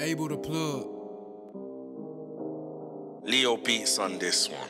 AbelThePlug. LeoBeatz on this one.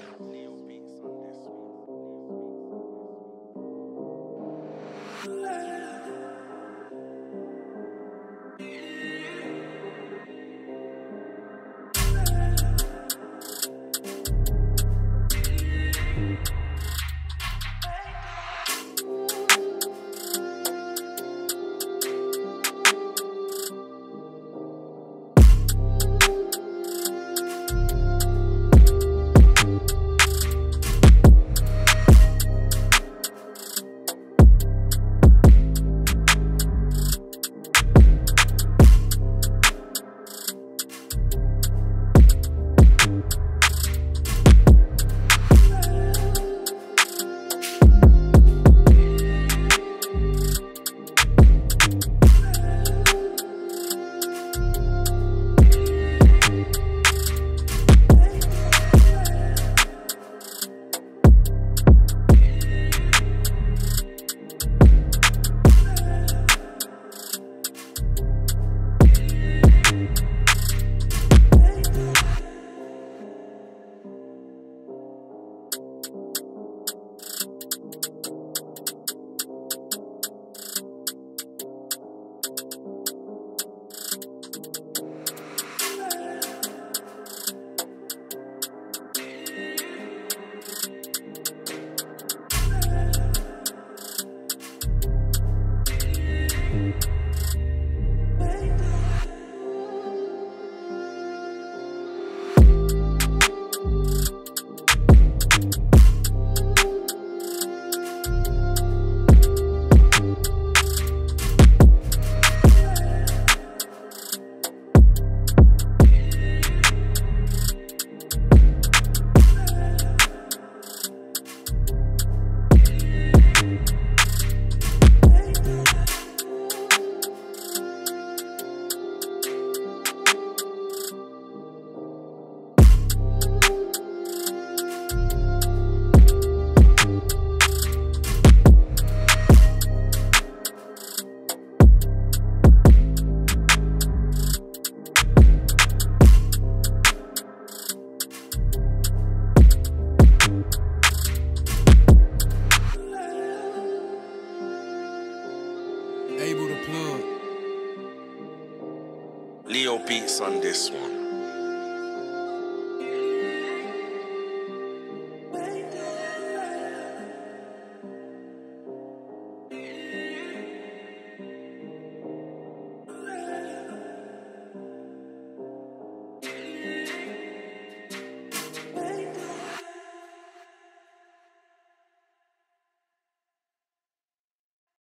LeoBeatz on this one.